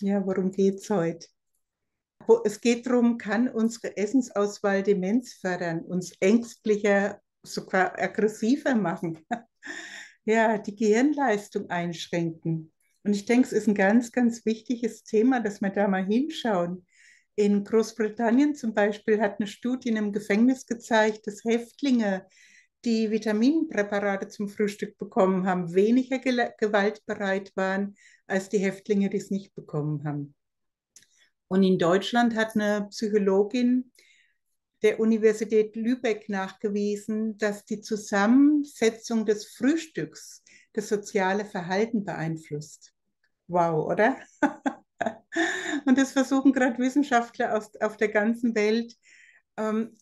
Ja, worum geht es heute? Es geht darum, kann unsere Essensauswahl Demenz fördern, uns ängstlicher, sogar aggressiver machen, ja, die Gehirnleistung einschränken. Und ich denke, es ist ein ganz, ganz wichtiges Thema, dass wir da mal hinschauen. In Großbritannien zum Beispiel hat eine Studie in einem Gefängnis gezeigt, dass Häftlinge, die Vitaminpräparate zum Frühstück bekommen haben, weniger gewaltbereit waren als die Häftlinge, die es nicht bekommen haben. Und in Deutschland hat eine Psychologin der Universität Lübeck nachgewiesen, dass die Zusammensetzung des Frühstücks das soziale Verhalten beeinflusst. Wow, oder? Und das versuchen gerade Wissenschaftler auf der ganzen Welt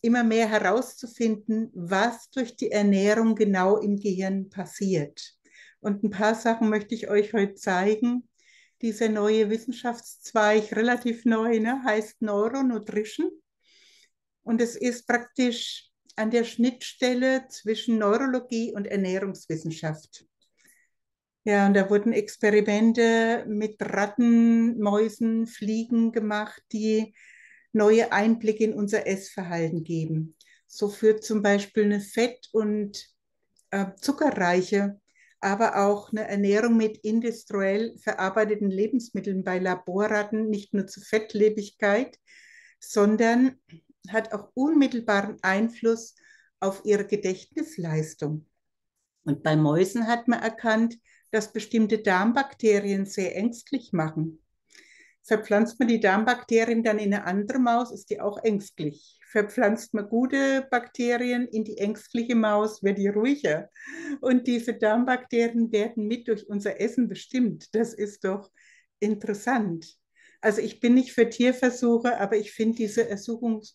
immer mehr herauszufinden, was durch die Ernährung genau im Gehirn passiert. Und ein paar Sachen möchte ich euch heute zeigen. Dieser neue Wissenschaftszweig, relativ neu, ne, heißt Neuronutrition. Und es ist praktisch an der Schnittstelle zwischen Neurologie und Ernährungswissenschaft. Ja, und da wurden Experimente mit Ratten, Mäusen, Fliegen gemacht, die neue Einblicke in unser Essverhalten geben. So führt zum Beispiel eine fett- und zuckerreiche, aber auch eine Ernährung mit industriell verarbeiteten Lebensmitteln bei Laborratten nicht nur zu Fettlebigkeit, sondern hat auch unmittelbaren Einfluss auf ihre Gedächtnisleistung. Und bei Mäusen hat man erkannt, dass bestimmte Darmbakterien sehr ängstlich machen. Verpflanzt man die Darmbakterien dann in eine andere Maus, ist die auch ängstlich. Verpflanzt man gute Bakterien in die ängstliche Maus, wird die ruhiger. Und diese Darmbakterien werden mit durch unser Essen bestimmt. Das ist doch interessant. Also ich bin nicht für Tierversuche, aber ich finde diese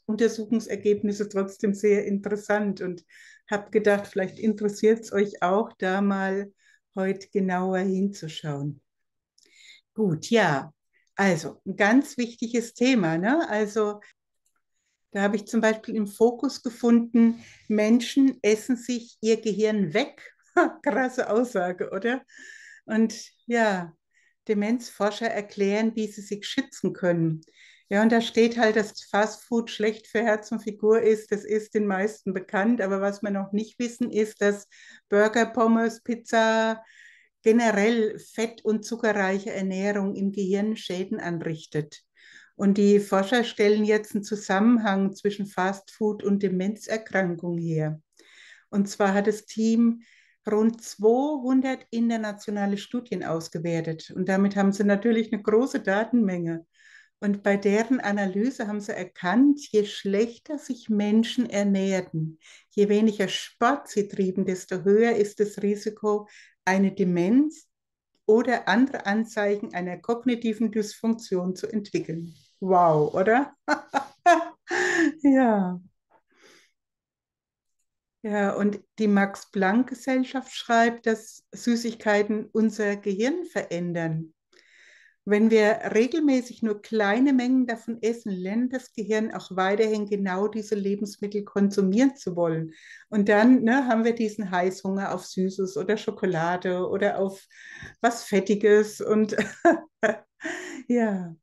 Untersuchungsergebnisse trotzdem sehr interessant und habe gedacht, vielleicht interessiert es euch auch, da mal heute genauer hinzuschauen. Gut, ja. Also, ein ganz wichtiges Thema, ne? Also, da habe ich zum Beispiel im Fokus gefunden, Menschen essen sich ihr Gehirn weg. Krasse Aussage, oder? Und ja, Demenzforscher erklären, wie sie sich schützen können. Ja, und da steht halt, dass Fastfood schlecht für Herz und Figur ist. Das ist den meisten bekannt. Aber was wir noch nicht wissen, ist, dass Burger, Pommes, Pizza, generell fett- und zuckerreiche Ernährung im Gehirn Schäden anrichtet. Und die Forscher stellen jetzt einen Zusammenhang zwischen Fastfood und Demenzerkrankung her. Und zwar hat das Team rund 200 internationale Studien ausgewertet. Und damit haben sie natürlich eine große Datenmenge. Und bei deren Analyse haben sie erkannt, je schlechter sich Menschen ernährten, je weniger Sport sie trieben, desto höher ist das Risiko, eine Demenz oder andere Anzeichen einer kognitiven Dysfunktion zu entwickeln. Wow, oder? Ja. Ja, und die Max-Planck-Gesellschaft schreibt, dass Süßigkeiten unser Gehirn verändern. Wenn wir regelmäßig nur kleine Mengen davon essen, lernt das Gehirn auch weiterhin genau diese Lebensmittel konsumieren zu wollen. Und dann, ne, haben wir diesen Heißhunger auf Süßes oder Schokolade oder auf was Fettiges. Und ja.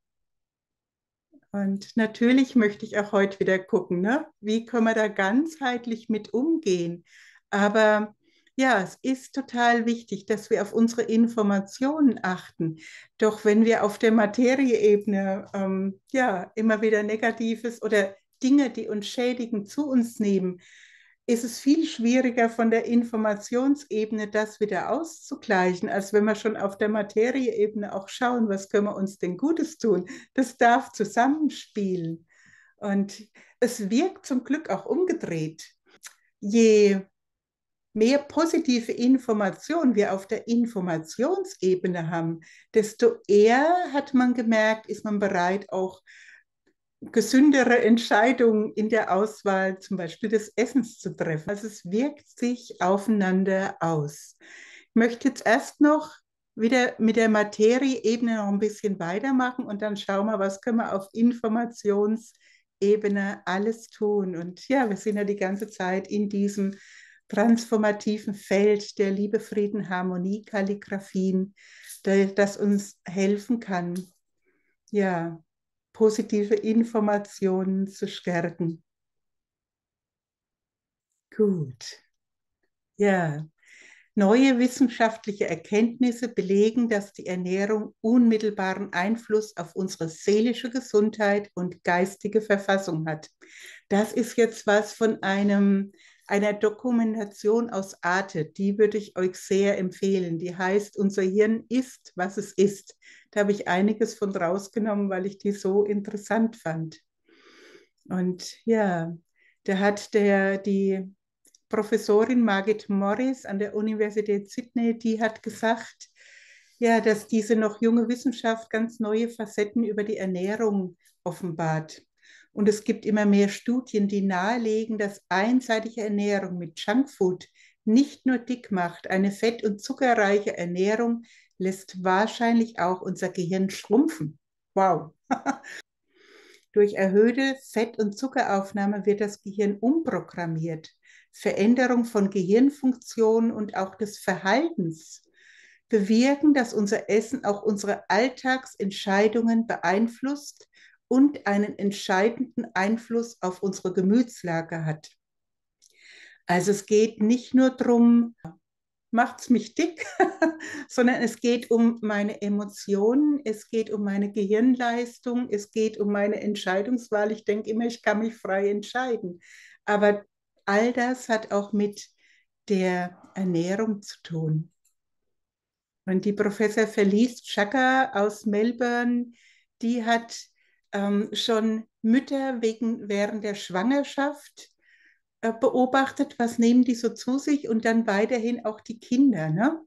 Und natürlich möchte ich auch heute wieder gucken, ne? Wie können wir da ganzheitlich mit umgehen? Aber ja, es ist total wichtig, dass wir auf unsere Informationen achten. Doch wenn wir auf der Materieebene ja, immer wieder Negatives oder Dinge, die uns schädigen, zu uns nehmen, ist es viel schwieriger, von der Informationsebene das wieder auszugleichen, als wenn wir schon auf der Materieebene auch schauen, was können wir uns denn Gutes tun. Das darf zusammenspielen. Und es wirkt zum Glück auch umgedreht. Je mehr positive Informationen wir auf der Informationsebene haben, desto eher hat man gemerkt, ist man bereit, auch gesündere Entscheidungen in der Auswahl zum Beispiel des Essens zu treffen. Also es wirkt sich aufeinander aus. Ich möchte jetzt erst noch wieder mit der Materieebene noch ein bisschen weitermachen und dann schauen wir, was können wir auf Informationsebene alles tun. Und ja, wir sind ja die ganze Zeit in diesem transformativen Feld der Liebe, Frieden, Harmonie, Kalligraphien, das uns helfen kann, ja, positive Informationen zu stärken. Gut. Ja, neue wissenschaftliche Erkenntnisse belegen, dass die Ernährung unmittelbaren Einfluss auf unsere seelische Gesundheit und geistige Verfassung hat. Das ist jetzt was von einer Dokumentation aus Arte, die würde ich euch sehr empfehlen. Die heißt, unser Hirn ist, was es ist. Da habe ich einiges von rausgenommen, weil ich die so interessant fand. Und ja, da hat die Professorin Margit Morris an der Universität Sydney, die hat gesagt, ja, dass diese noch junge Wissenschaft ganz neue Facetten über die Ernährung offenbart. Und es gibt immer mehr Studien, die nahelegen, dass einseitige Ernährung mit Junkfood nicht nur dick macht. Eine fett- und zuckerreiche Ernährung lässt wahrscheinlich auch unser Gehirn schrumpfen. Wow! Durch erhöhte Fett- und Zuckeraufnahme wird das Gehirn umprogrammiert. Veränderung von Gehirnfunktionen und auch des Verhaltens bewirken, dass unser Essen auch unsere Alltagsentscheidungen beeinflusst und einen entscheidenden Einfluss auf unsere Gemütslage hat. Also es geht nicht nur darum, macht es mich dick, sondern es geht um meine Emotionen, es geht um meine Gehirnleistung, es geht um meine Entscheidungswahl. Ich denke immer, ich kann mich frei entscheiden. Aber all das hat auch mit der Ernährung zu tun. Und die Professor Felice Chaka aus Melbourne, die hat schon Mütter während der Schwangerschaft beobachtet, was nehmen die so zu sich und dann weiterhin auch die Kinder. Ne?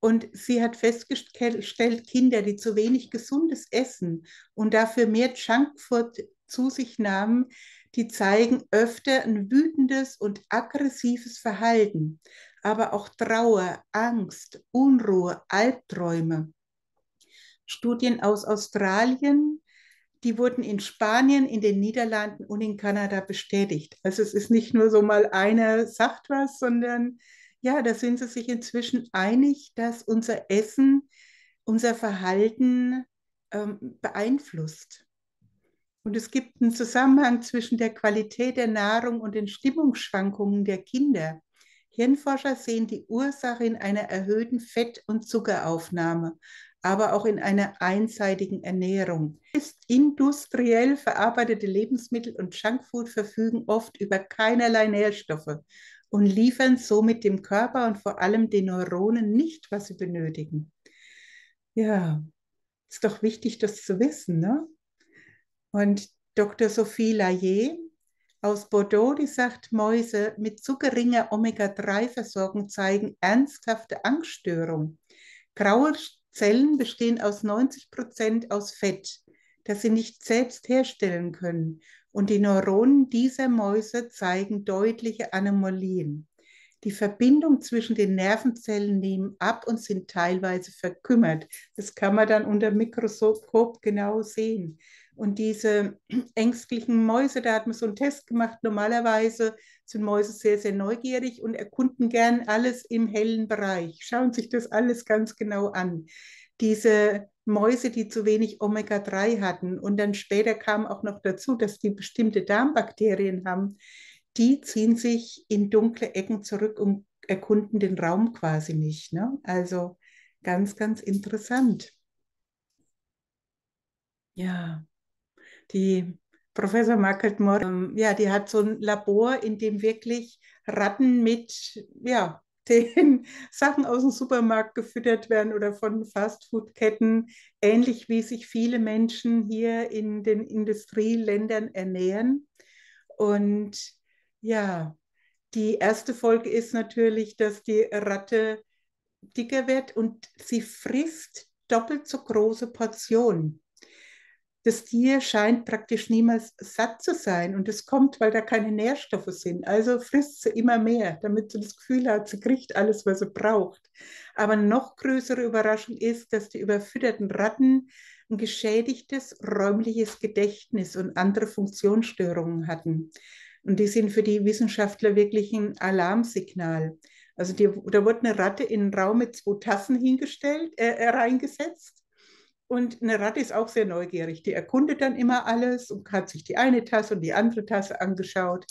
Und sie hat festgestellt, Kinder, die zu wenig gesundes Essen und dafür mehr Junkfood zu sich nahmen, die zeigen öfter ein wütendes und aggressives Verhalten, aber auch Trauer, Angst, Unruhe, Albträume. Studien aus Australien, die wurden in Spanien, in den Niederlanden und in Kanada bestätigt. Also es ist nicht nur so mal einer sagt was, sondern ja, da sind sie sich inzwischen einig, dass unser Essen, unser Verhalten beeinflusst. Und es gibt einen Zusammenhang zwischen der Qualität der Nahrung und den Stimmungsschwankungen der Kinder. Hirnforscher sehen die Ursache in einer erhöhten Fett- und Zuckeraufnahme, aber auch in einer einseitigen Ernährung. Industriell verarbeitete Lebensmittel und Junkfood verfügen oft über keinerlei Nährstoffe und liefern somit dem Körper und vor allem den Neuronen nicht, was sie benötigen. Ja, ist doch wichtig, das zu wissen, ne? Und Dr. Sophie Lallier aus Bordeaux, die sagt, Mäuse mit zu geringer Omega-3-Versorgung zeigen ernsthafte Angststörung. Graue Zellen bestehen aus 90% aus Fett, das sie nicht selbst herstellen können. Und die Neuronen dieser Mäuse zeigen deutliche Anomalien. Die Verbindung zwischen den Nervenzellen nehmen ab und sind teilweise verkümmert. Das kann man dann unter Mikroskop genau sehen. Und diese ängstlichen Mäuse, da hat man so einen Test gemacht. Normalerweise sind Mäuse sehr, sehr neugierig und erkunden gern alles im hellen Bereich. Schauen sich das alles ganz genau an. Diese Mäuse, die zu wenig Omega-3 hatten und dann später kam auch noch dazu, dass die bestimmte Darmbakterien haben, die ziehen sich in dunkle Ecken zurück und erkunden den Raum quasi nicht. Ne? Also ganz, ganz interessant. Ja. Die Professor Markel Mor, die hat so ein Labor, in dem wirklich Ratten mit den Sachen aus dem Supermarkt gefüttert werden oder von Fastfood-Ketten, ähnlich wie sich viele Menschen hier in den Industrieländern ernähren. Und ja, die erste Folge ist natürlich, dass die Ratte dicker wird und sie frisst doppelt so große Portionen. Das Tier scheint praktisch niemals satt zu sein und das kommt, weil da keine Nährstoffe sind. Also frisst sie immer mehr, damit sie das Gefühl hat, sie kriegt alles, was sie braucht. Aber eine noch größere Überraschung ist, dass die überfütterten Ratten ein geschädigtes räumliches Gedächtnis und andere Funktionsstörungen hatten. Und die sind für die Wissenschaftler wirklich ein Alarmsignal. Also da wurde eine Ratte in einen Raum mit 2 Tassen reingesetzt. Und eine Ratte ist auch sehr neugierig. Die erkundet dann immer alles und hat sich die eine Tasse und die andere Tasse angeschaut.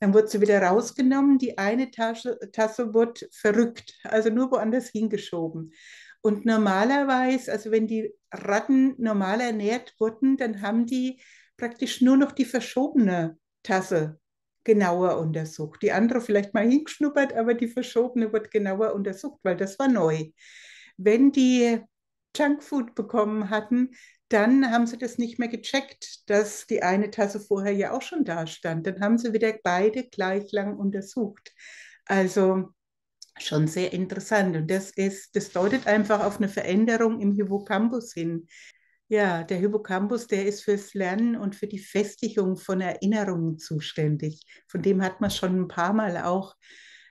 Dann wird sie wieder rausgenommen. Die eine Tasse wird verrückt, also nur woanders hingeschoben. Und normalerweise, also wenn die Ratten normal ernährt wurden, dann haben die praktisch nur noch die verschobene Tasse genauer untersucht. Die andere vielleicht mal hingeschnuppert, aber die verschobene wird genauer untersucht, weil das war neu. Wenn die Junkfood bekommen hatten, dann haben sie das nicht mehr gecheckt, dass die eine Tasse vorher ja auch schon da stand. Dann haben sie wieder beide gleich lang untersucht. Also schon sehr interessant. Und das deutet einfach auf eine Veränderung im Hippocampus hin. Ja, der Hippocampus, der ist fürs Lernen und für die Festigung von Erinnerungen zuständig. Von dem hat man schon ein paar Mal auch,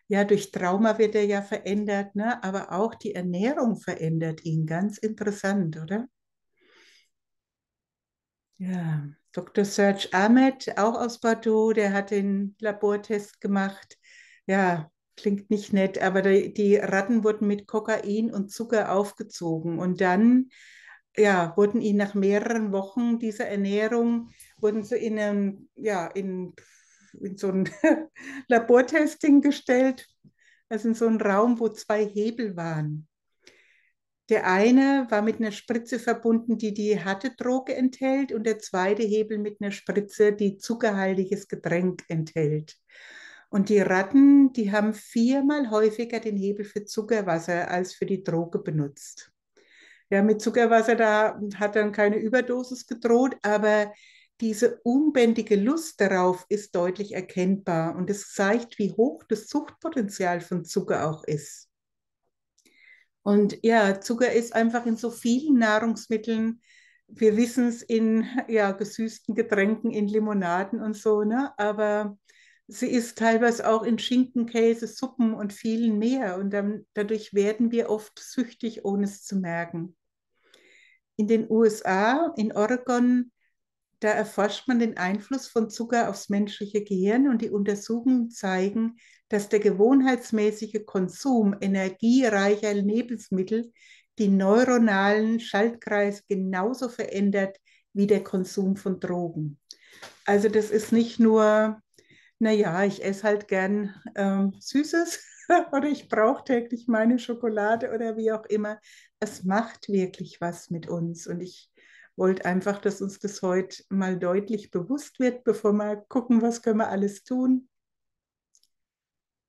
ja, durch Trauma wird er ja verändert, ne? Aber auch die Ernährung verändert ihn. Ganz interessant, oder? Ja, Dr. Serge Ahmed, auch aus Bordeaux, der hat den Labortest gemacht. Ja, klingt nicht nett, aber die Ratten wurden mit Kokain und Zucker aufgezogen. Und dann, ja, wurden ihnen nach mehreren Wochen dieser Ernährung, wurden sie in einem, ja, in so ein Labortesting gestellt, also in so einen Raum, wo zwei Hebel waren. Der eine war mit einer Spritze verbunden, die die harte Droge enthält, und der zweite Hebel mit einer Spritze, die zuckerhaltiges Getränk enthält. Und die Ratten, die haben 4-mal häufiger den Hebel für Zuckerwasser als für die Droge benutzt. Ja, mit Zuckerwasser, da hat dann keine Überdosis gedroht, aber diese unbändige Lust darauf ist deutlich erkennbar, und es zeigt, wie hoch das Suchtpotenzial von Zucker auch ist. Und ja, Zucker ist einfach in so vielen Nahrungsmitteln, wir wissen es in, ja, gesüßten Getränken, in Limonaden und so, ne? Aber sie ist teilweise auch in Schinken, Käse, Suppen und vielen mehr, und dadurch werden wir oft süchtig, ohne es zu merken. In den USA, in Oregon, da erforscht man den Einfluss von Zucker aufs menschliche Gehirn, und die Untersuchungen zeigen, dass der gewohnheitsmäßige Konsum energiereicher Lebensmittel die neuronalen Schaltkreise genauso verändert wie der Konsum von Drogen. Also das ist nicht nur, naja, ich esse halt gern Süßes oder ich brauche täglich meine Schokolade oder wie auch immer. Es macht wirklich was mit uns, und ich wollte einfach, dass uns das heute mal deutlich bewusst wird, bevor wir gucken, was können wir alles tun.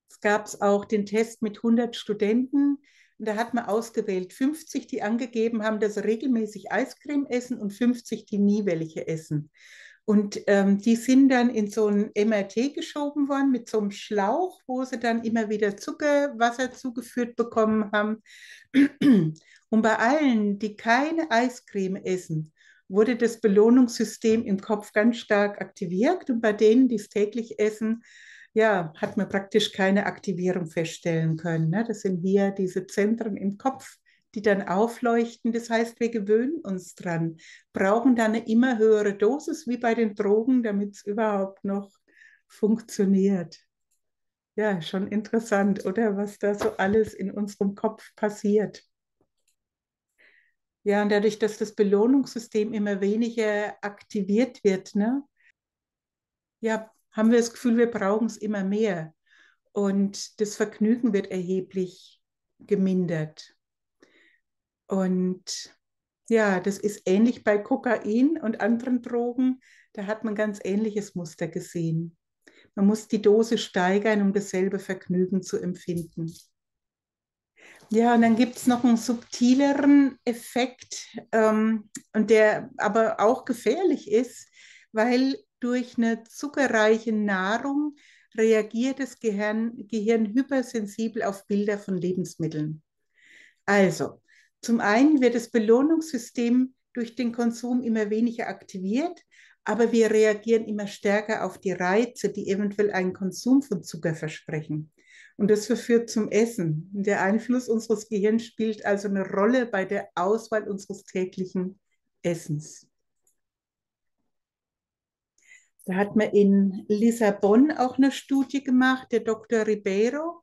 Es gab auch den Test mit 100 Studenten. Und da hat man ausgewählt 50, die angegeben haben, dass sie regelmäßig Eiscreme essen, und 50, die nie welche essen. Und die sind dann in so ein MRT geschoben worden mit so einem Schlauch, wo sie dann immer wieder Zuckerwasser zugeführt bekommen haben. Und bei allen, die keine Eiscreme essen, wurde das Belohnungssystem im Kopf ganz stark aktiviert. Und bei denen, die es täglich essen, ja, hat man praktisch keine Aktivierung feststellen können. Ne? Das sind hier diese Zentren im Kopf, die dann aufleuchten. Das heißt, wir gewöhnen uns dran, brauchen dann eine immer höhere Dosis wie bei den Drogen, damit es überhaupt noch funktioniert. Ja, schon interessant, oder? Was da so alles in unserem Kopf passiert. Ja, und dadurch, dass das Belohnungssystem immer weniger aktiviert wird, ne, ja, haben wir das Gefühl, wir brauchen es immer mehr. Und das Vergnügen wird erheblich gemindert. Und ja, das ist ähnlich bei Kokain und anderen Drogen. Da hat man ganz ähnliches Muster gesehen. Man muss die Dose steigern, um dasselbe Vergnügen zu empfinden. Ja, und dann gibt es noch einen subtileren Effekt, und der aber auch gefährlich ist, weil durch eine zuckerreiche Nahrung reagiert das Gehirn hypersensibel auf Bilder von Lebensmitteln. Also, zum einen wird das Belohnungssystem durch den Konsum immer weniger aktiviert, aber wir reagieren immer stärker auf die Reize, die eventuell einen Konsum von Zucker versprechen. Und das verführt zum Essen. Der Einfluss unseres Gehirns spielt also eine Rolle bei der Auswahl unseres täglichen Essens. Da hat man in Lissabon auch eine Studie gemacht, der Dr. Ribeiro.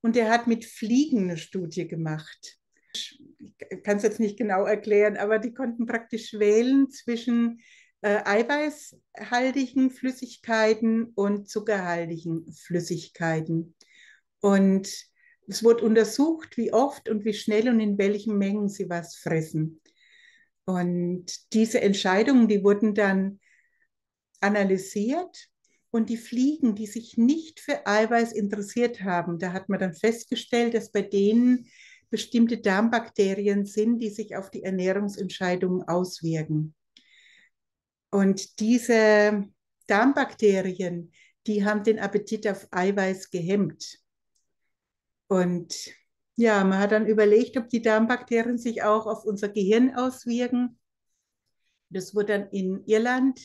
Und der hat mit Fliegen eine Studie gemacht. ich kann es jetzt nicht genau erklären, aber die konnten praktisch wählen zwischen eiweißhaltigen Flüssigkeiten und zuckerhaltigen Flüssigkeiten. Und es wurde untersucht, wie oft und wie schnell und in welchen Mengen sie was fressen. Und diese Entscheidungen, die wurden dann analysiert. Und die Fliegen, die sich nicht für Eiweiß interessiert haben, da hat man dann festgestellt, dass bei denen bestimmte Darmbakterien sind, die sich auf die Ernährungsentscheidungen auswirken. Und diese Darmbakterien, die haben den Appetit auf Eiweiß gehemmt. Und ja, man hat dann überlegt, ob die Darmbakterien sich auch auf unser Gehirn auswirken. Das wurde dann in Irland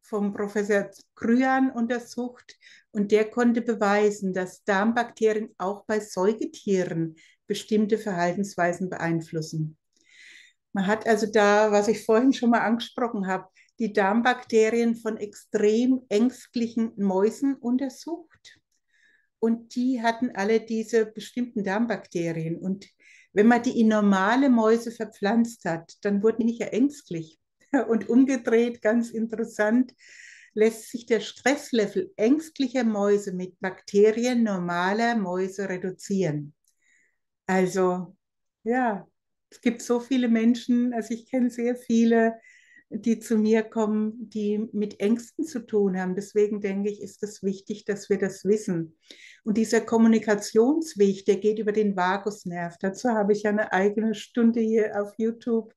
vom Professor Cryan untersucht und der konnte beweisen, dass Darmbakterien auch bei Säugetieren bestimmte Verhaltensweisen beeinflussen. Man hat also da, was ich vorhin schon mal angesprochen habe, die Darmbakterien von extrem ängstlichen Mäusen untersucht. Und die hatten alle diese bestimmten Darmbakterien. Und wenn man die in normale Mäuse verpflanzt hat, dann wurden die nicht ängstlich. Und umgedreht, ganz interessant, lässt sich der Stresslevel ängstlicher Mäuse mit Bakterien normaler Mäuse reduzieren. Also, ja, es gibt so viele Menschen, also ich kenne sehr viele, die zu mir kommen, die mit Ängsten zu tun haben. Deswegen denke ich, ist es wichtig, dass wir das wissen. Und dieser Kommunikationsweg, der geht über den Vagusnerv. Dazu habe ich ja eine eigene Stunde hier auf YouTube.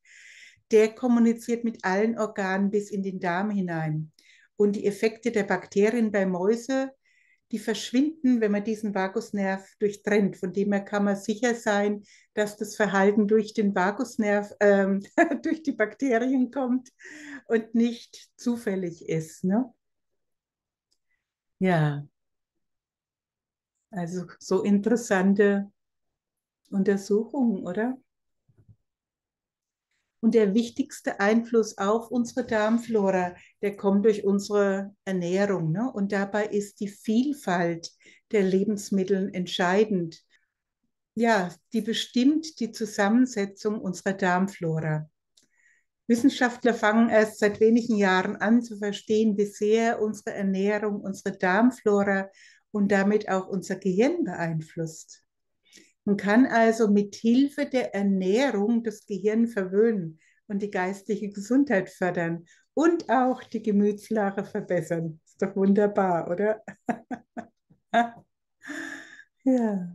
Der kommuniziert mit allen Organen bis in den Darm hinein. Und die Effekte der Bakterien bei Mäuse, die verschwinden, wenn man diesen Vagusnerv durchtrennt. Von dem her kann man sicher sein, dass das Verhalten durch den Vagusnerv, durch die Bakterien kommt und nicht zufällig ist. Ne? Ja, also so interessante Untersuchungen, oder? Und der wichtigste Einfluss auf unsere Darmflora, der kommt durch unsere Ernährung. Ne? Und dabei ist die Vielfalt der Lebensmittel entscheidend. Ja, die bestimmt die Zusammensetzung unserer Darmflora. Wissenschaftler fangen erst seit wenigen Jahren an zu verstehen, wie sehr unsere Ernährung, unsere Darmflora und damit auch unser Gehirn beeinflusst. Man kann also mit Hilfe der Ernährung das Gehirn verwöhnen und die geistige Gesundheit fördern und auch die Gemütslage verbessern. Ist doch wunderbar, oder? Ja.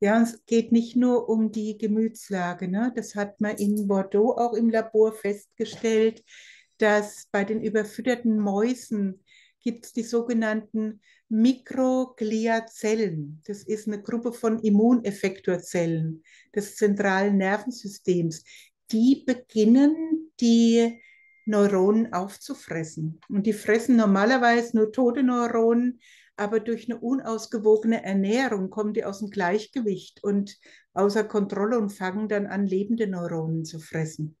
Ja, es geht nicht nur um die Gemütslage, ne? Das hat man in Bordeaux auch im Labor festgestellt, dass bei den überfütterten Mäusen gibt es die sogenannten Mikrogliazellen. Das ist eine Gruppe von Immuneffektorzellen des zentralen Nervensystems. Die beginnen, die Neuronen aufzufressen. Und die fressen normalerweise nur tote Neuronen, aber durch eine unausgewogene Ernährung kommen die aus dem Gleichgewicht und außer Kontrolle und fangen dann an, lebende Neuronen zu fressen.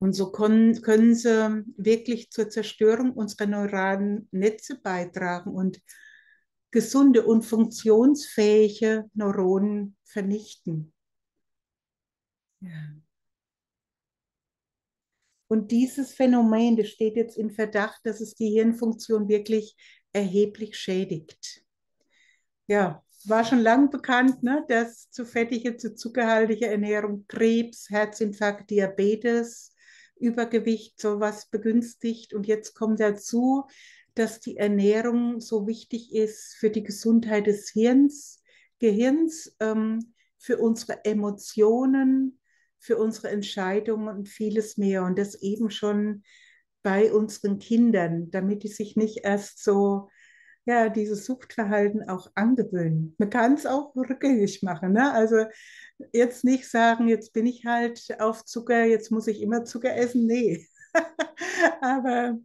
Und so können sie wirklich zur Zerstörung unserer neuralen Netze beitragen und gesunde und funktionsfähige Neuronen vernichten. Ja. Und dieses Phänomen, das steht jetzt in Verdacht, dass es die Hirnfunktion wirklich erheblich schädigt. Ja, war schon lang bekannt, ne, dass zu fettige, zu zuckerhaltige Ernährung Krebs, Herzinfarkt, Diabetes, Übergewicht sowas begünstigt. Und jetzt kommt dazu, dass die Ernährung so wichtig ist für die Gesundheit des Gehirns, für unsere Emotionen, für unsere Entscheidungen und vieles mehr. Und das eben schon bei unseren Kindern, damit die sich nicht erst so, ja, dieses Suchtverhalten auch angewöhnen. Man kann es auch rückgängig machen. Ne? Also jetzt nicht sagen, jetzt bin ich halt auf Zucker, jetzt muss ich immer Zucker essen. Nee. Aber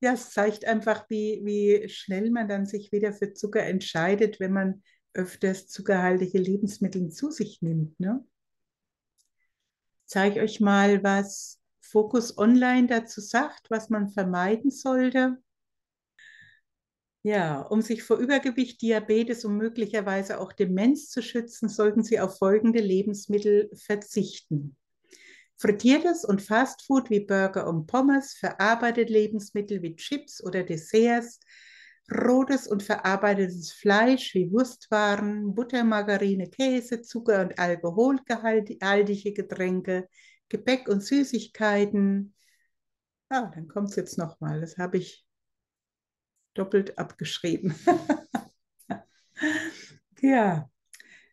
ja, es zeigt einfach, wie schnell man dann sich wieder für Zucker entscheidet, wenn man öfters zuckerhaltige Lebensmittel zu sich nimmt. Ne? Ich zeige euch mal, was Focus Online dazu sagt, was man vermeiden sollte. Ja, um sich vor Übergewicht, Diabetes und möglicherweise auch Demenz zu schützen, sollten Sie auf folgende Lebensmittel verzichten. Frittiertes und Fastfood wie Burger und Pommes, verarbeitete Lebensmittel wie Chips oder Desserts, rotes und verarbeitetes Fleisch wie Wurstwaren, Butter, Margarine, Käse, Zucker und alkoholhaltige Getränke, Gebäck und Süßigkeiten. Ah, dann kommt es jetzt nochmal, das habe ich doppelt abgeschrieben. Ja,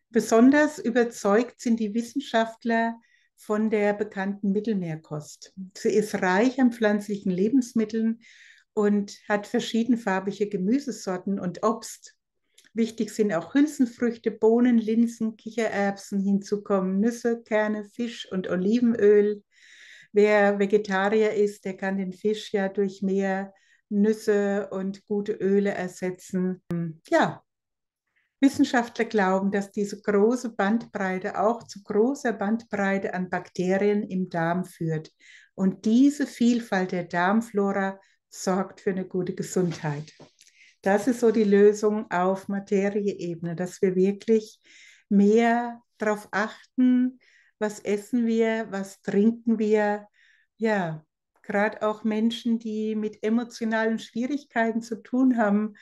besonders überzeugt sind die Wissenschaftler von der bekannten Mittelmeerkost. Sie ist reich an pflanzlichen Lebensmitteln und hat verschiedenfarbige Gemüsesorten und Obst. Wichtig sind auch Hülsenfrüchte, Bohnen, Linsen, Kichererbsen, hinzukommen Nüsse, Kerne, Fisch und Olivenöl. Wer Vegetarier ist, der kann den Fisch ja durch mehr Nüsse und gute Öle ersetzen. Ja, Wissenschaftler glauben, dass diese große Bandbreite auch zu großer Bandbreite an Bakterien im Darm führt. Und diese Vielfalt der Darmflora sorgt für eine gute Gesundheit. Das ist so die Lösung auf Materieebene, dass wir wirklich mehr darauf achten, was essen wir, was trinken wir. Ja, gerade auch Menschen, die mit emotionalen Schwierigkeiten zu tun haben,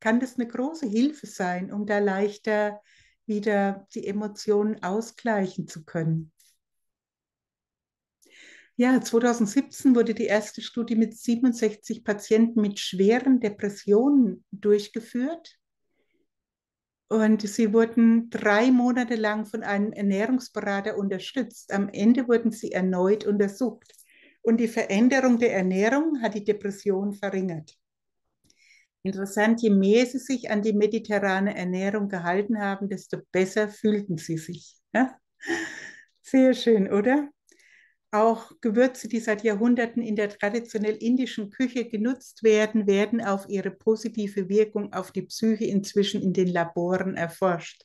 kann das eine große Hilfe sein, um da leichter wieder die Emotionen ausgleichen zu können. Ja, 2017 wurde die erste Studie mit 67 Patienten mit schweren Depressionen durchgeführt. Und sie wurden 3 Monate lang von einem Ernährungsberater unterstützt. Am Ende wurden sie erneut untersucht. Und die Veränderung der Ernährung hat die Depression verringert. Interessant, je mehr sie sich an die mediterrane Ernährung gehalten haben, desto besser fühlten sie sich. Ja? Sehr schön, oder? Auch Gewürze, die seit Jahrhunderten in der traditionell indischen Küche genutzt werden, werden auf ihre positive Wirkung auf die Psyche inzwischen in den Laboren erforscht.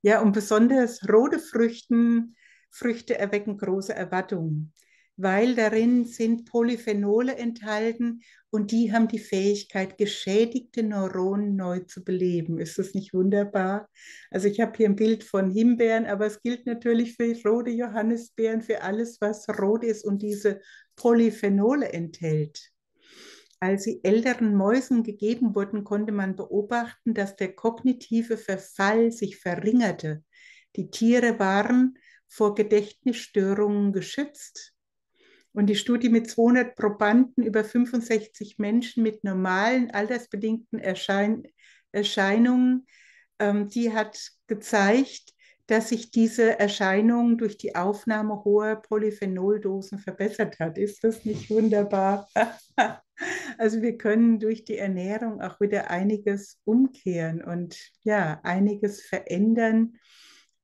Ja, und besonders rote Früchte erwecken große Erwartungen, weil darin sind Polyphenole enthalten und die haben die Fähigkeit, geschädigte Neuronen neu zu beleben. Ist das nicht wunderbar? Also ich habe hier ein Bild von Himbeeren, aber es gilt natürlich für rote Johannisbeeren, für alles, was rot ist und diese Polyphenole enthält. Als sie älteren Mäusen gegeben wurden, konnte man beobachten, dass der kognitive Verfall sich verringerte. Die Tiere waren vor Gedächtnisstörungen geschützt. Und die Studie mit 200 Probanden über 65 Menschen mit normalen altersbedingten Erscheinungen, die hat gezeigt, dass sich diese Erscheinung durch die Aufnahme hoher Polyphenoldosen verbessert hat. Ist das nicht wunderbar? Also wir können durch die Ernährung auch wieder einiges umkehren und ja, einiges verändern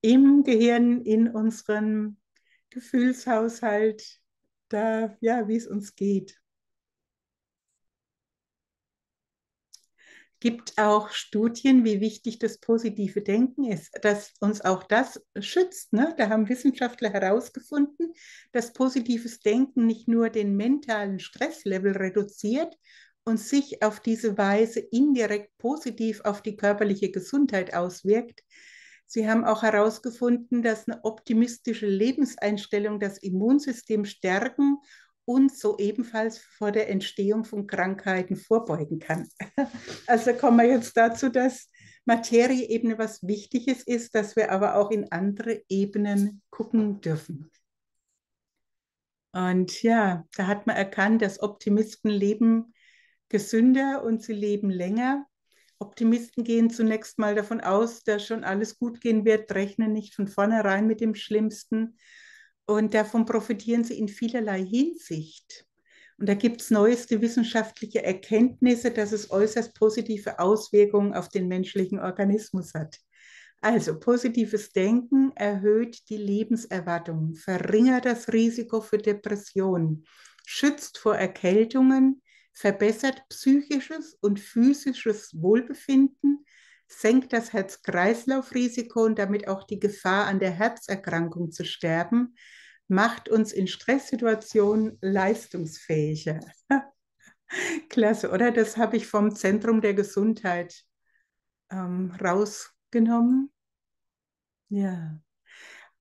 im Gehirn, in unserem Gefühlshaushalt. Da, ja, wie es uns geht. Gibt auch Studien, wie wichtig das positive Denken ist, dass uns auch das schützt. Ne? Da haben Wissenschaftler herausgefunden, dass positives Denken nicht nur den mentalen Stresslevel reduziert und sich auf diese Weise indirekt positiv auf die körperliche Gesundheit auswirkt. Sie haben auch herausgefunden, dass eine optimistische Lebenseinstellung das Immunsystem stärken und so ebenfalls vor der Entstehung von Krankheiten vorbeugen kann. Also kommen wir jetzt dazu, dass Materieebene was Wichtiges ist, dass wir aber auch in andere Ebenen gucken dürfen. Und ja, da hat man erkannt, dass Optimisten leben gesünder und sie leben länger. Optimisten gehen zunächst mal davon aus, dass schon alles gut gehen wird, rechnen nicht von vornherein mit dem Schlimmsten und davon profitieren sie in vielerlei Hinsicht. Und da gibt es neueste wissenschaftliche Erkenntnisse, dass es äußerst positive Auswirkungen auf den menschlichen Organismus hat. Also positives Denken erhöht die Lebenserwartung, verringert das Risiko für Depressionen, schützt vor Erkältungen, verbessert psychisches und physisches Wohlbefinden, senkt das Herz-Kreislauf-Risiko und damit auch die Gefahr, an der Herzerkrankung zu sterben, macht uns in Stresssituationen leistungsfähiger. Klasse, oder? Das habe ich vom Zentrum der Gesundheit rausgenommen. Ja.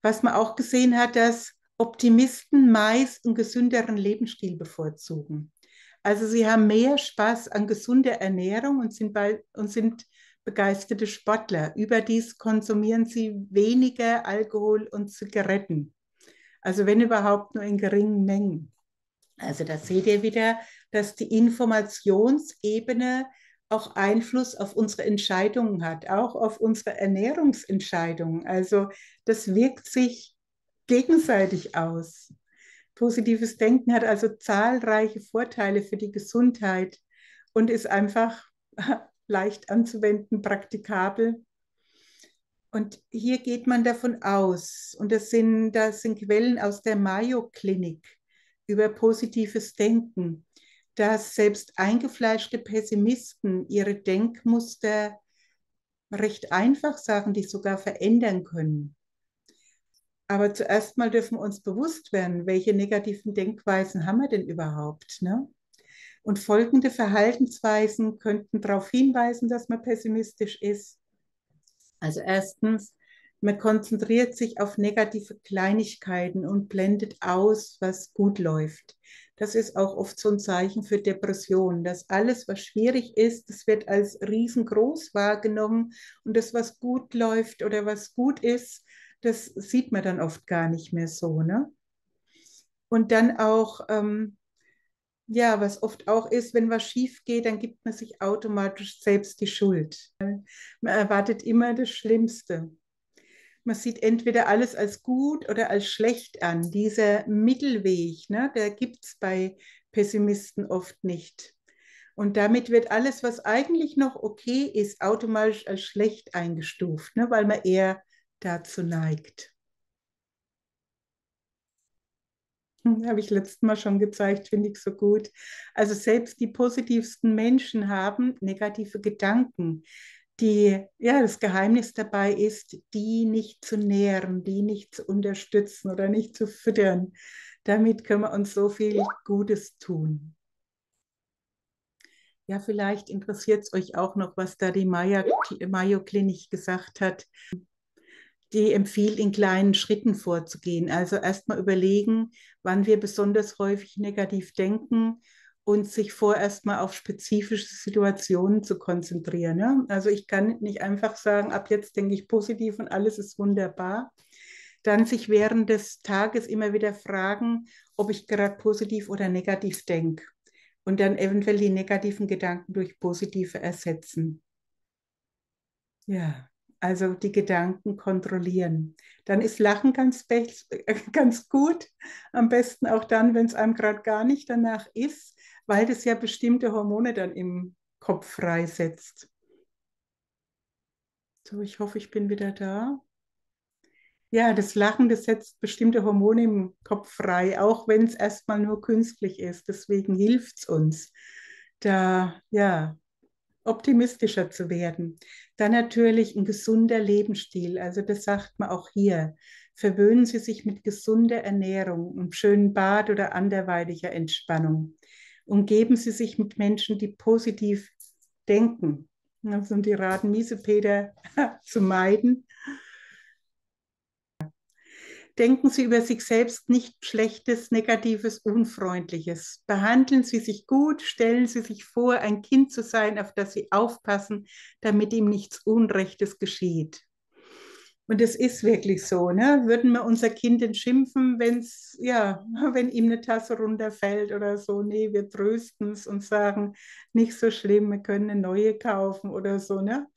Was man auch gesehen hat, dass Optimisten meist einen gesünderen Lebensstil bevorzugen. Also sie haben mehr Spaß an gesunder Ernährung und sind begeisterte Sportler. Überdies konsumieren sie weniger Alkohol und Zigaretten. Also wenn überhaupt nur in geringen Mengen. Also da seht ihr wieder, dass die Informationsebene auch Einfluss auf unsere Entscheidungen hat, auch auf unsere Ernährungsentscheidungen. Also das wirkt sich gegenseitig aus. Positives Denken hat also zahlreiche Vorteile für die Gesundheit und ist einfach leicht anzuwenden, praktikabel. Und hier geht man davon aus, und das sind Quellen aus der Mayo-Klinik über positives Denken, dass selbst eingefleischte Pessimisten ihre Denkmuster recht einfach, sagen die, sogar verändern können. Aber zuerst mal dürfen wir uns bewusst werden, welche negativen Denkweisen haben wir denn überhaupt, ne? Und folgende Verhaltensweisen könnten darauf hinweisen, dass man pessimistisch ist. Also erstens, man konzentriert sich auf negative Kleinigkeiten und blendet aus, was gut läuft. Das ist auch oft so ein Zeichen für Depressionen, dass alles, was schwierig ist, das wird als riesengroß wahrgenommen, und das, was gut läuft oder was gut ist, das sieht man dann oft gar nicht mehr so, ne? Und dann auch, ja, was oft auch ist, wenn was schief geht, dann gibt man sich automatisch selbst die Schuld. Man erwartet immer das Schlimmste. Man sieht entweder alles als gut oder als schlecht an. Dieser Mittelweg, ne, der gibt es bei Pessimisten oft nicht. Und damit wird alles, was eigentlich noch okay ist, automatisch als schlecht eingestuft, ne, weil man eher dazu neigt. Habe ich letztes Mal schon gezeigt, finde ich so gut. Also selbst die positivsten Menschen haben negative Gedanken. Die, ja, das Geheimnis dabei ist, die nicht zu nähren, die nicht zu unterstützen oder nicht zu füttern. Damit können wir uns so viel Gutes tun. Ja, vielleicht interessiert es euch auch noch, was da die Mayo-Klinik gesagt hat. Die empfiehlt, in kleinen Schritten vorzugehen. Also erstmal überlegen, wann wir besonders häufig negativ denken, und sich vorerst mal auf spezifische Situationen zu konzentrieren, ne? Also ich kann nicht einfach sagen, ab jetzt denke ich positiv und alles ist wunderbar. Dann sich während des Tages immer wieder fragen, ob ich gerade positiv oder negativ denke. Und dann eventuell die negativen Gedanken durch positive ersetzen. Ja, also die Gedanken kontrollieren. Dann ist Lachen ganz gut. Am besten auch dann, wenn es einem gerade gar nicht danach ist, weil das ja bestimmte Hormone dann im Kopf freisetzt. So, ich hoffe, ich bin wieder da. Ja, das Lachen, das setzt bestimmte Hormone im Kopf frei, auch wenn es erstmal nur künstlich ist. Deswegen hilft es uns, da ja, optimistischer zu werden. Dann natürlich ein gesunder Lebensstil. Also das sagt man auch hier. Verwöhnen Sie sich mit gesunder Ernährung, einem schönen Bad oder anderweitiger Entspannung. Umgeben Sie sich mit Menschen, die positiv denken. Also die raten, Miesepeter zu meiden. Denken Sie über sich selbst nicht Schlechtes, Negatives, Unfreundliches. Behandeln Sie sich gut, stellen Sie sich vor, ein Kind zu sein, auf das Sie aufpassen, damit ihm nichts Unrechtes geschieht. Und es ist wirklich so, ne? Würden wir unser Kind denn schimpfen, wenn ihm eine Tasse runterfällt oder so? Nee, wir trösten es und sagen, nicht so schlimm, wir können eine neue kaufen oder so, ne?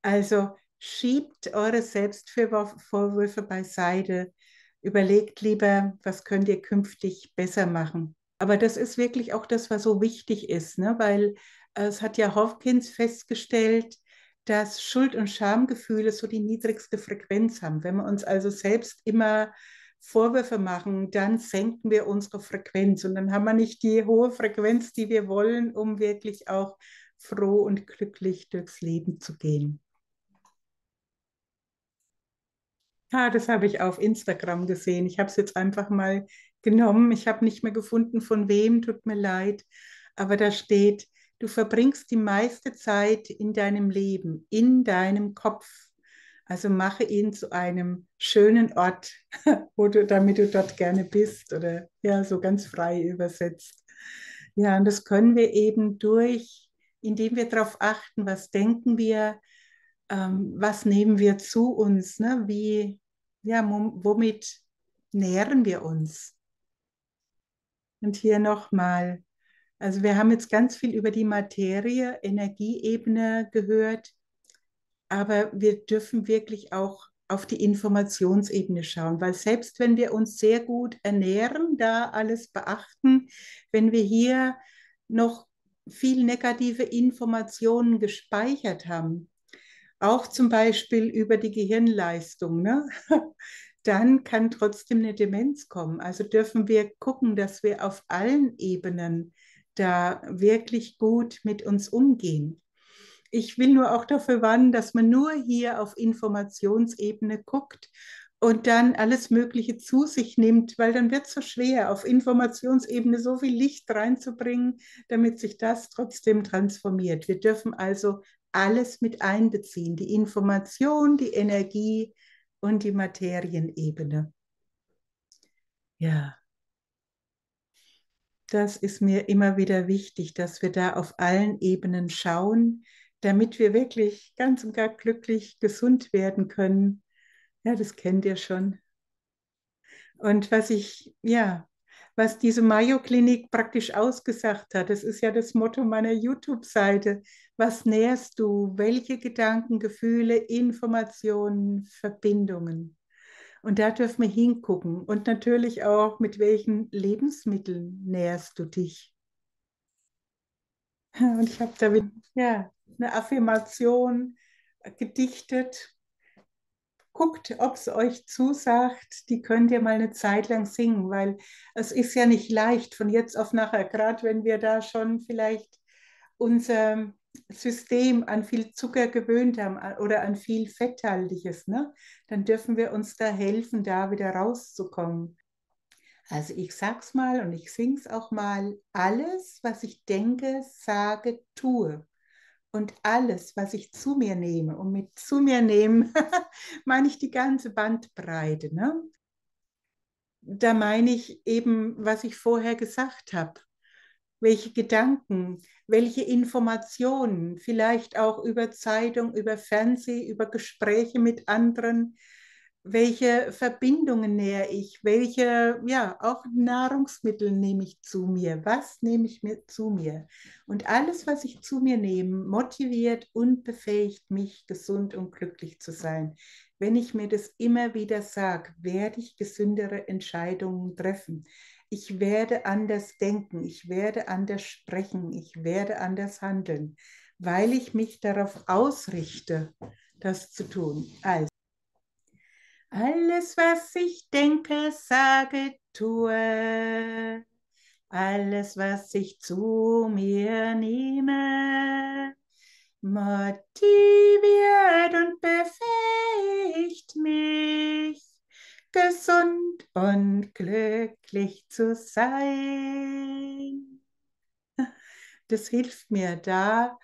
Also schiebt eure Selbstvorwürfe beiseite. Überlegt lieber, was könnt ihr künftig besser machen. Aber das ist wirklich auch das, was so wichtig ist, ne? Weil es hat ja Hawkins festgestellt, dass Schuld- und Schamgefühle so die niedrigste Frequenz haben. Wenn wir uns also selbst immer Vorwürfe machen, dann senken wir unsere Frequenz, und dann haben wir nicht die hohe Frequenz, die wir wollen, um wirklich auch froh und glücklich durchs Leben zu gehen. Ja, das habe ich auf Instagram gesehen. Ich habe es jetzt einfach mal genommen. Ich habe nicht mehr gefunden, von wem, tut mir leid. aber da steht, du verbringst die meiste Zeit in deinem Leben, in deinem Kopf. Also mache ihn zu einem schönen Ort, wo du, damit du dort gerne bist oder ja, so ganz frei übersetzt. Ja, und das können wir eben durch, indem wir darauf achten, was denken wir, was nehmen wir zu uns, ne? Wie, ja, womit nähren wir uns. Und hier nochmal, also wir haben jetzt ganz viel über die Materie, Energieebene gehört, aber wir dürfen wirklich auch auf die Informationsebene schauen, weil selbst wenn wir uns sehr gut ernähren, da alles beachten, wenn wir hier noch viel negative Informationen gespeichert haben, auch zum Beispiel über die Gehirnleistung, ne? Dann kann trotzdem eine Demenz kommen. Also dürfen wir gucken, dass wir auf allen Ebenen da wirklich gut mit uns umgehen. Ich will nur auch dafür warnen, dass man nur hier auf Informationsebene guckt und dann alles Mögliche zu sich nimmt, weil dann wird es so schwer, auf Informationsebene so viel Licht reinzubringen, damit sich das trotzdem transformiert. Wir dürfen also alles mit einbeziehen, die Information, die Energie und die Materienebene. Ja, das ist mir immer wieder wichtig, dass wir da auf allen Ebenen schauen, damit wir wirklich ganz und gar glücklich gesund werden können. Ja, das kennt ihr schon. Und was ich, ja, was diese Mayo-Klinik praktisch ausgesagt hat, das ist ja das Motto meiner YouTube-Seite. Was nährst du? Welche Gedanken, Gefühle, Informationen, Verbindungen? Und da dürfen wir hingucken. Und natürlich auch, mit welchen Lebensmitteln nährst du dich? Und ich habe da wieder, ja, eine Affirmation gedichtet. Guckt, ob es euch zusagt. Die könnt ihr mal eine Zeit lang singen, weil es ist ja nicht leicht von jetzt auf nachher, gerade wenn wir da schon vielleicht unser System an viel Zucker gewöhnt haben oder an viel Fetthaltiges, ne? Dann dürfen wir uns da helfen, da wieder rauszukommen. Also ich sag's mal und ich sing's auch mal. Alles, was ich denke, sage, tue. Und alles, was ich zu mir nehme, und mit zu mir nehmen meine ich die ganze Bandbreite, ne? Da meine ich eben, was ich vorher gesagt habe. Welche Gedanken, welche Informationen, vielleicht auch über Zeitung, über Fernsehen, über Gespräche mit anderen, welche Verbindungen nähere ich, welche, ja, auch Nahrungsmittel nehme ich zu mir, was nehme ich mir zu mir. Und alles, was ich zu mir nehme, motiviert und befähigt mich, gesund und glücklich zu sein. Wenn ich mir das immer wieder sage, werde ich gesündere Entscheidungen treffen. Ich werde anders denken, ich werde anders sprechen, ich werde anders handeln, weil ich mich darauf ausrichte, das zu tun. Also, alles, was ich denke, sage, tue. Alles, was ich zu mir nehme, motiviert und befähigt mich, gesund und glücklich zu sein. Das hilft mir da,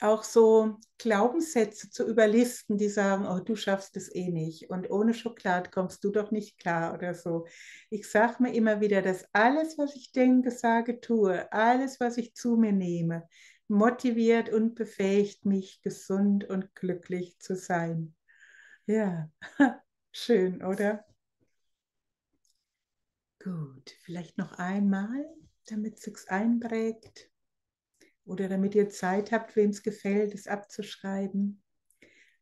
auch so Glaubenssätze zu überlisten, die sagen, oh, du schaffst es eh nicht und ohne Schokolade kommst du doch nicht klar oder so. Ich sage mir immer wieder, dass alles, was ich denke, sage, tue, alles, was ich zu mir nehme, motiviert und befähigt mich, gesund und glücklich zu sein. Ja, schön, oder? Gut, vielleicht noch einmal, damit es sich einprägt. Oder damit ihr Zeit habt, wem es gefällt, es abzuschreiben.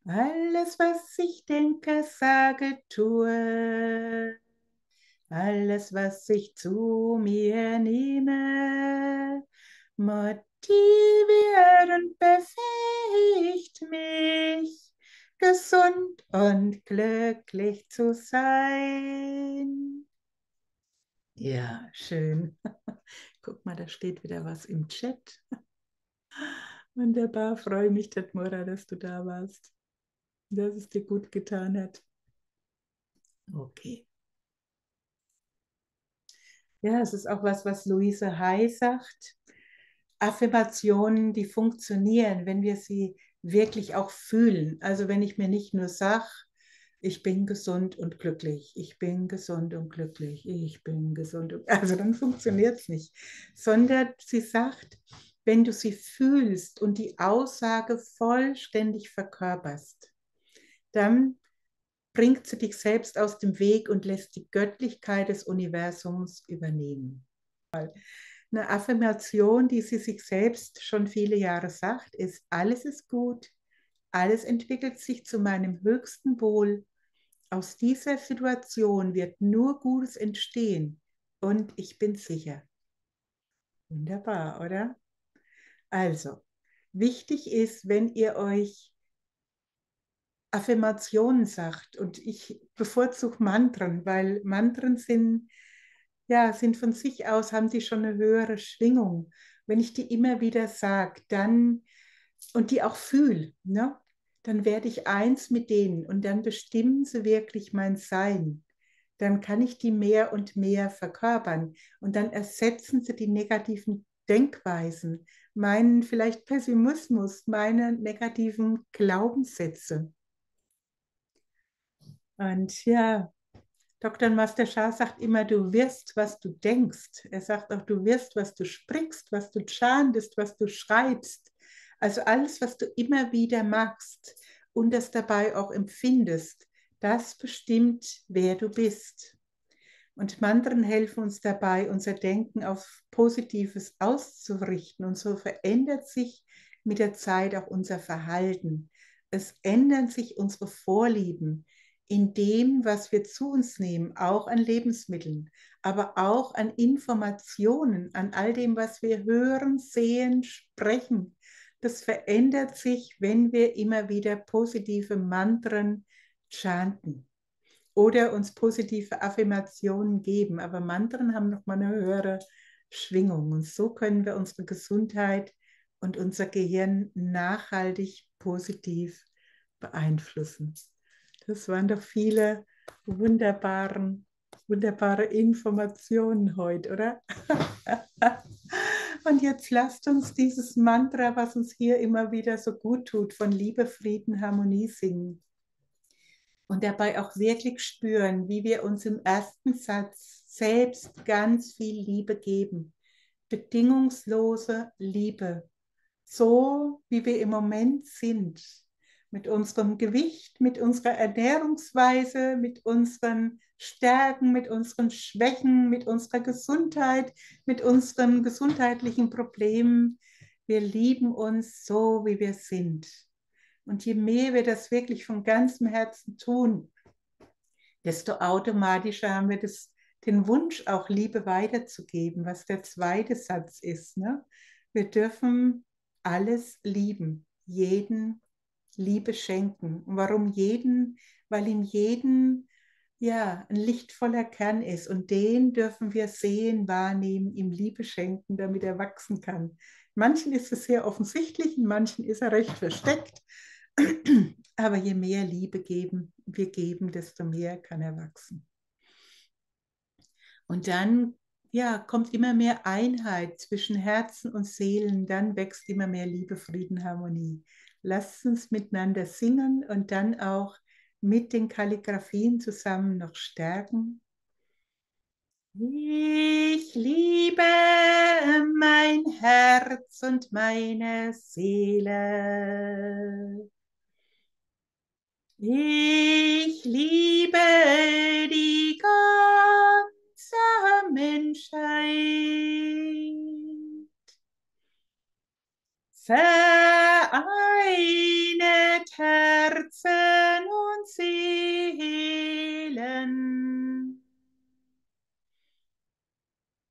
Alles, was ich denke, sage, tue. Alles, was ich zu mir nehme, motiviert und befähigt mich, gesund und glücklich zu sein. Ja, schön. Guck mal, da steht wieder was im Chat. Wunderbar, freue mich, Tatmura, dass du da warst, dass es dir gut getan hat. Okay. Ja, es ist auch was, was Louise Hay sagt. Affirmationen, die funktionieren, wenn wir sie wirklich auch fühlen. Also wenn ich mir nicht nur sage, ich bin gesund und glücklich, ich bin gesund und glücklich, ich bin gesund und glücklich. Also dann funktioniert es nicht. Sondern sie sagt, wenn du sie fühlst und die Aussage vollständig verkörperst, dann bringt sie dich selbst aus dem Weg und lässt die Göttlichkeit des Universums übernehmen. Eine Affirmation, die sie sich selbst schon viele Jahre sagt, ist: Alles ist gut, alles entwickelt sich zu meinem höchsten Wohl. Aus dieser Situation wird nur Gutes entstehen und ich bin sicher. Wunderbar, oder? Also, wichtig ist, wenn ihr euch Affirmationen sagt, und ich bevorzuge Mantren, weil Mantren sind... ja, sind von sich aus, haben die schon eine höhere Schwingung. Wenn ich die immer wieder sage, dann, und die auch fühle, ne, dann werde ich eins mit denen und dann bestimmen sie wirklich mein Sein. Dann kann ich die mehr und mehr verkörpern und dann ersetzen sie die negativen Denkweisen, meinen vielleicht Pessimismus, meine negativen Glaubenssätze. Und ja, Dr. Master Sha sagt immer, du wirst, was du denkst. Er sagt auch, du wirst, was du sprichst, was du chantest, was du schreibst. Also alles, was du immer wieder machst und das dabei auch empfindest, das bestimmt, wer du bist. Und Mantren helfen uns dabei, unser Denken auf Positives auszurichten. Und so verändert sich mit der Zeit auch unser Verhalten. Es ändern sich unsere Vorlieben in dem, was wir zu uns nehmen, auch an Lebensmitteln, aber auch an Informationen, an all dem, was wir hören, sehen, sprechen. Das verändert sich, wenn wir immer wieder positive Mantren chanten oder uns positive Affirmationen geben. Aber Mantren haben nochmal eine höhere Schwingung. Und so können wir unsere Gesundheit und unser Gehirn nachhaltig positiv beeinflussen. Das waren doch viele wunderbare Informationen heute, oder? Und jetzt lasst uns dieses Mantra, was uns hier immer wieder so gut tut, von Liebe, Frieden, Harmonie singen. Und dabei auch wirklich spüren, wie wir uns im ersten Satz selbst ganz viel Liebe geben. Bedingungslose Liebe. So, wie wir im Moment sind. Mit unserem Gewicht, mit unserer Ernährungsweise, mit unseren Stärken, mit unseren Schwächen, mit unserer Gesundheit, mit unseren gesundheitlichen Problemen. Wir lieben uns so, wie wir sind. Und je mehr wir das wirklich von ganzem Herzen tun, desto automatischer haben wir den Wunsch, auch Liebe weiterzugeben, was der zweite Satz ist, ne? Wir dürfen alles lieben, jeden Liebe schenken. Und warum jeden? Weil in jedem ja ein lichtvoller Kern ist und den dürfen wir sehen, wahrnehmen, ihm Liebe schenken, damit er wachsen kann. Manchen ist es sehr offensichtlich, in manchen ist er recht versteckt, aber je mehr Liebe wir geben, desto mehr kann er wachsen. Und dann ja, kommt immer mehr Einheit zwischen Herzen und Seelen, dann wächst immer mehr Liebe, Frieden, Harmonie. Lasst uns miteinander singen und dann auch mit den Kalligraphien zusammen noch stärken. Ich liebe mein Herz und meine Seele. Ich liebe die ganze Menschheit. Vereinet Herzen und Seelen.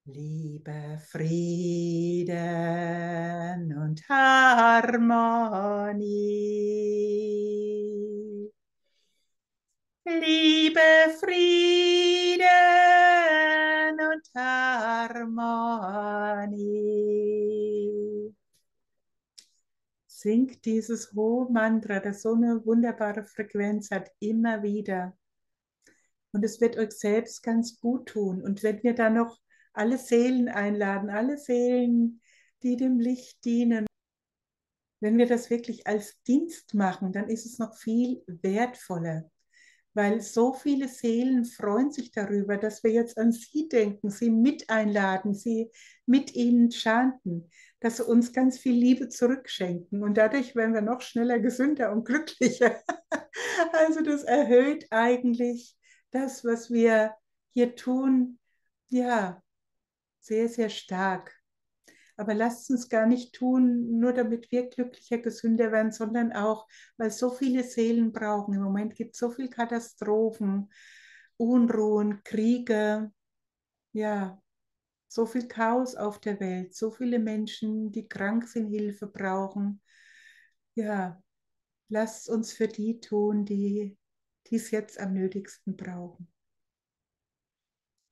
Liebe, Frieden und Harmonie. Liebe, Frieden und Harmonie. Singt dieses hohe Mantra, das so eine wunderbare Frequenz hat, immer wieder. Und es wird euch selbst ganz gut tun. Und wenn wir dann noch alle Seelen einladen, alle Seelen, die dem Licht dienen. Wenn wir das wirklich als Dienst machen, dann ist es noch viel wertvoller, weil so viele Seelen freuen sich darüber, dass wir jetzt an sie denken, sie mit einladen, sie mit ihnen chanten, dass sie uns ganz viel Liebe zurückschenken. Und dadurch werden wir noch schneller, gesünder und glücklicher. Also das erhöht eigentlich das, was wir hier tun, ja, sehr, sehr stark. Aber lasst uns gar nicht tun, nur damit wir glücklicher, gesünder werden, sondern auch, weil so viele Seelen brauchen. Im Moment gibt es so viele Katastrophen, Unruhen, Kriege, ja, so viel Chaos auf der Welt, so viele Menschen, die krank sind, Hilfe brauchen. Ja, lasst uns für die tun, die es jetzt am nötigsten brauchen.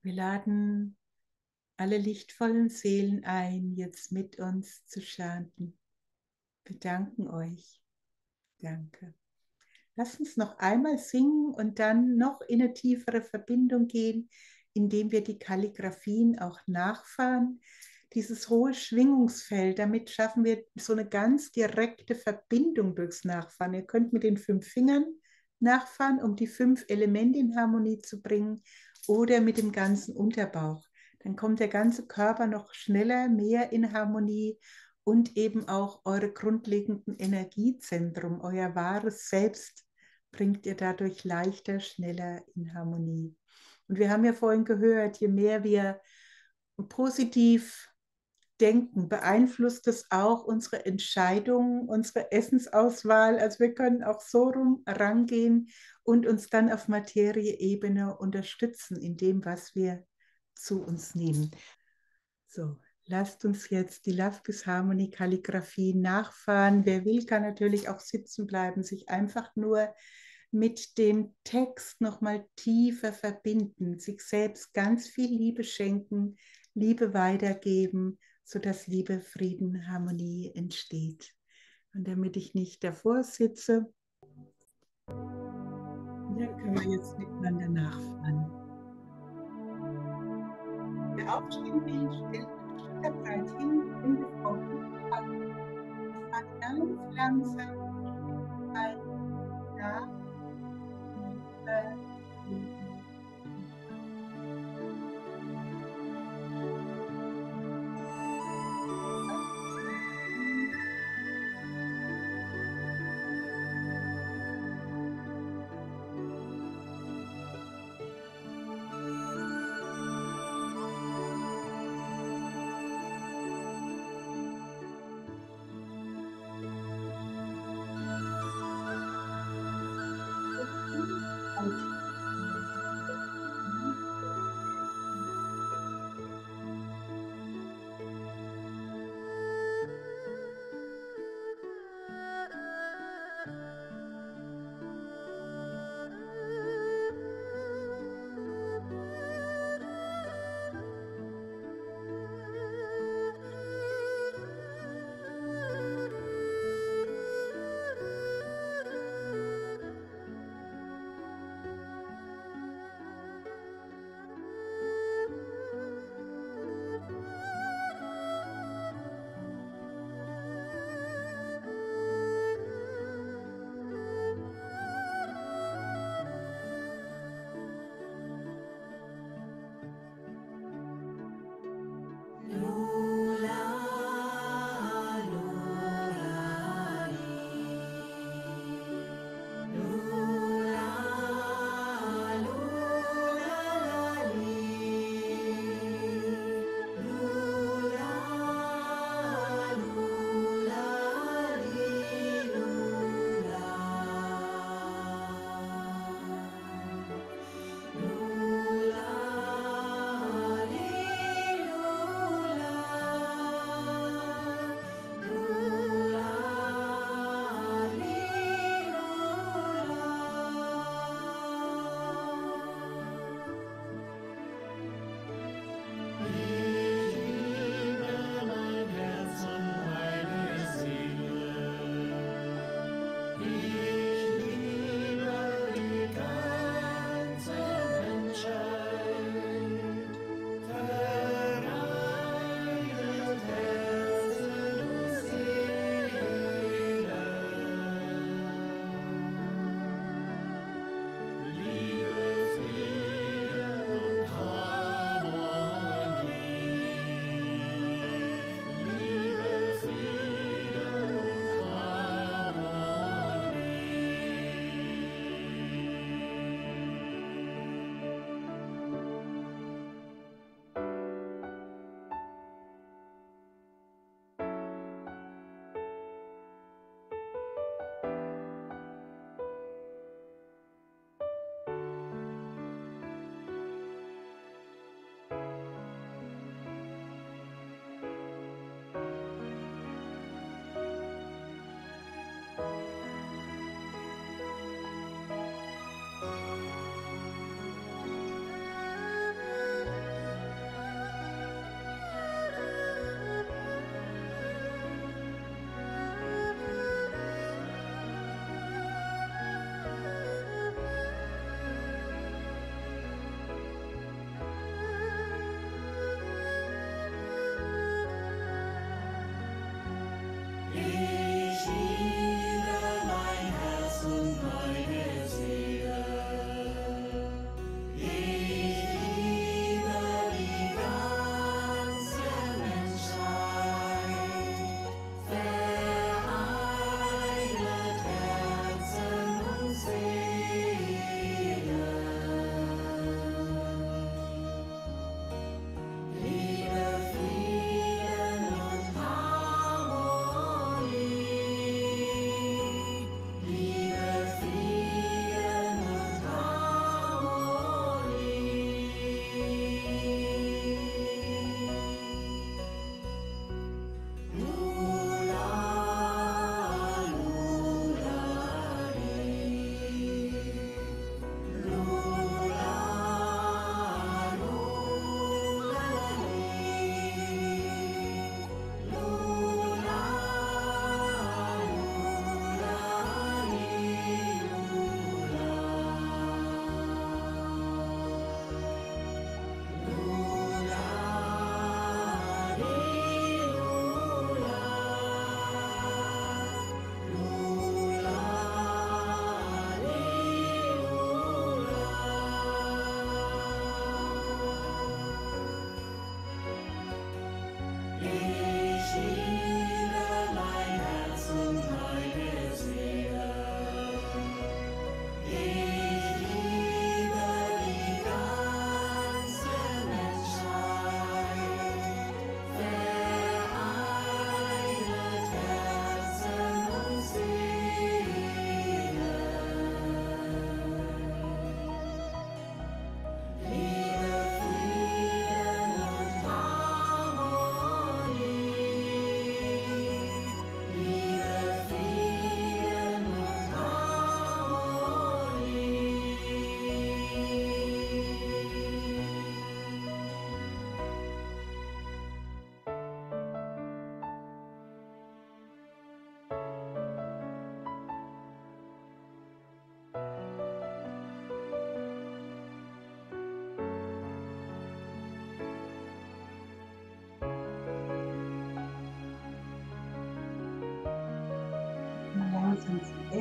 Wir laden alle lichtvollen Seelen ein, jetzt mit uns zu chanten. Wir danken euch. Danke. Lass uns noch einmal singen und dann noch in eine tiefere Verbindung gehen, indem wir die Kalligraphien auch nachfahren. Dieses hohe Schwingungsfeld, damit schaffen wir so eine ganz direkte Verbindung durchs Nachfahren. Ihr könnt mit den 5 Fingern nachfahren, um die 5 Elemente in Harmonie zu bringen, oder mit dem ganzen Unterbauch. Dann kommt der ganze Körper noch schneller, mehr in Harmonie und eben auch eure grundlegenden Energiezentrum, euer wahres Selbst, bringt ihr dadurch leichter, schneller in Harmonie. Und wir haben ja vorhin gehört, je mehr wir positiv denken, beeinflusst das auch unsere Entscheidungen, unsere Essensauswahl. Also wir können auch so rangehen und uns dann auf Materieebene unterstützen in dem, was wir zu uns nehmen. So, lasst uns jetzt die Love Peace Harmony Kalligraphie nachfahren. Wer will, kann natürlich auch sitzen bleiben, sich einfach nur mit dem Text nochmal tiefer verbinden, sich selbst ganz viel Liebe schenken, Liebe weitergeben, sodass Liebe, Frieden, Harmonie entsteht. Und damit ich nicht davor sitze, dann können wir jetzt miteinander nachfahren. Der Aufstehen will, stellt Schulterbreit hin, Hände vor den Kopf. Fahrt ganz langsam ein, nach, über, hinten.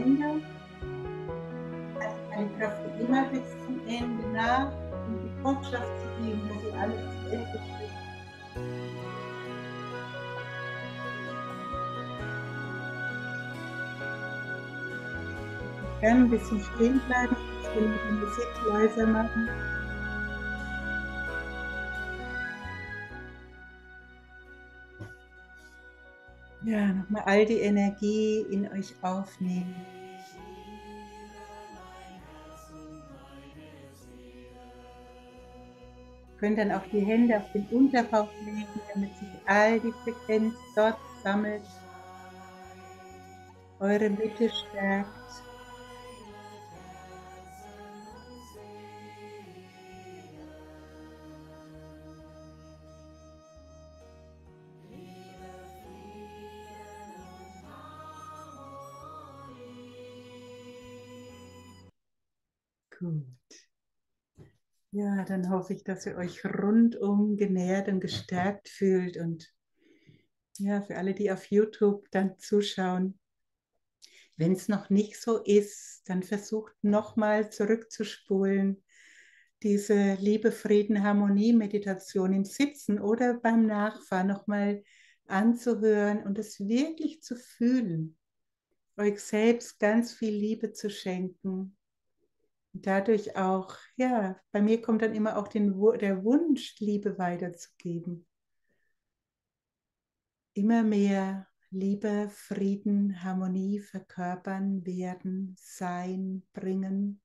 Ende. Also meine Kräfte immer bis zum Ende nach, um die Botschaft zu geben, dass ihr alles zu Ende kriegt. Ich kann ein bisschen stehen bleiben, ich will ein bisschen leiser machen. Ja, nochmal all die Energie in euch aufnehmen. Ihr könnt dann auch die Hände auf den Unterbauch legen, damit sich all die Frequenz dort sammelt, eure Mitte stärkt. Gut. Ja, dann hoffe ich, dass ihr euch rundum genährt und gestärkt fühlt. Und ja, für alle, die auf YouTube dann zuschauen, wenn es noch nicht so ist, dann versucht nochmal zurückzuspulen. Diese Liebe, Frieden, Harmonie, Meditation im Sitzen oder beim Nachfahren nochmal anzuhören und es wirklich zu fühlen. Euch selbst ganz viel Liebe zu schenken. Dadurch auch, ja, bei mir kommt dann immer auch der Wunsch, Liebe weiterzugeben. Immer mehr Liebe, Frieden, Harmonie verkörpern, werden, sein, bringen.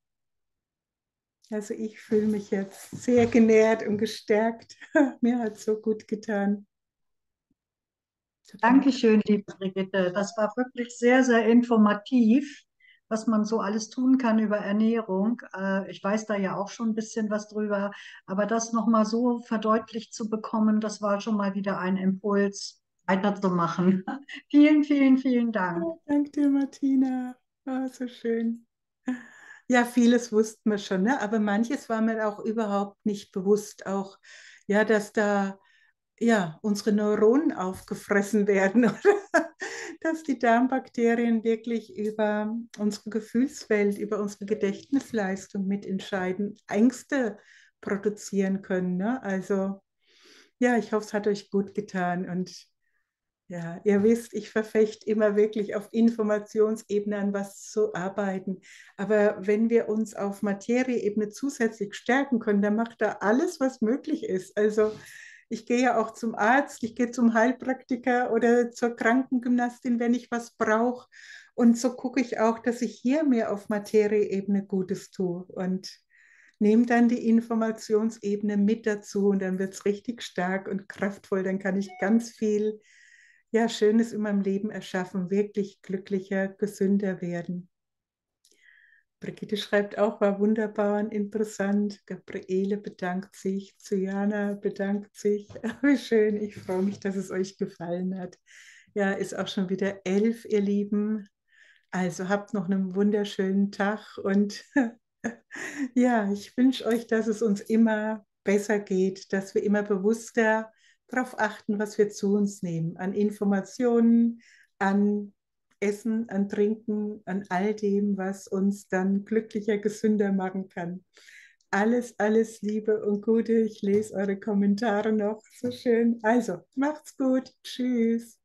Also ich fühle mich jetzt sehr genährt und gestärkt. Mir hat es so gut getan. Dankeschön, liebe Brigitte. Das war wirklich sehr, sehr informativ, was man so alles tun kann über Ernährung. Ich weiß da ja auch schon ein bisschen was drüber, aber das nochmal so verdeutlicht zu bekommen, das war schon mal wieder ein Impuls, weiterzumachen. Vielen, vielen, vielen Dank. Ja, danke dir, Martina. Oh, so schön. Ja, vieles wussten wir schon, ne? Aber manches war mir auch überhaupt nicht bewusst, auch, ja, dass da ja, unsere Neuronen aufgefressen werden, oder? Dass die Darmbakterien wirklich über unsere Gefühlswelt, über unsere Gedächtnisleistung mitentscheiden, Ängste produzieren können. Ne? Also ja, ich hoffe, es hat euch gut getan. Und ja, ihr wisst, ich verfechte immer wirklich auf Informationsebene an was zu arbeiten. Aber wenn wir uns auf Materieebene zusätzlich stärken können, dann macht da alles, was möglich ist. Also ich gehe ja auch zum Arzt, ich gehe zum Heilpraktiker oder zur Krankengymnastin, wenn ich was brauche. Und so gucke ich auch, dass ich hier mehr auf Materieebene Gutes tue und nehme dann die Informationsebene mit dazu. Und dann wird es richtig stark und kraftvoll. Dann kann ich ganz viel, ja, Schönes in meinem Leben erschaffen, wirklich glücklicher, gesünder werden. Brigitte schreibt auch, war wunderbar und interessant. Gabriele bedankt sich, Cyana bedankt sich. Wie schön, ich freue mich, dass es euch gefallen hat. Ja, ist auch schon wieder 11, ihr Lieben. Also habt noch einen wunderschönen Tag und ja, ich wünsche euch, dass es uns immer besser geht, dass wir immer bewusster darauf achten, was wir zu uns nehmen, an Informationen, an Essen, an Trinken, an all dem, was uns dann glücklicher, gesünder machen kann. Alles, alles Liebe und Gute. Ich lese eure Kommentare noch. So schön. Also, macht's gut. Tschüss.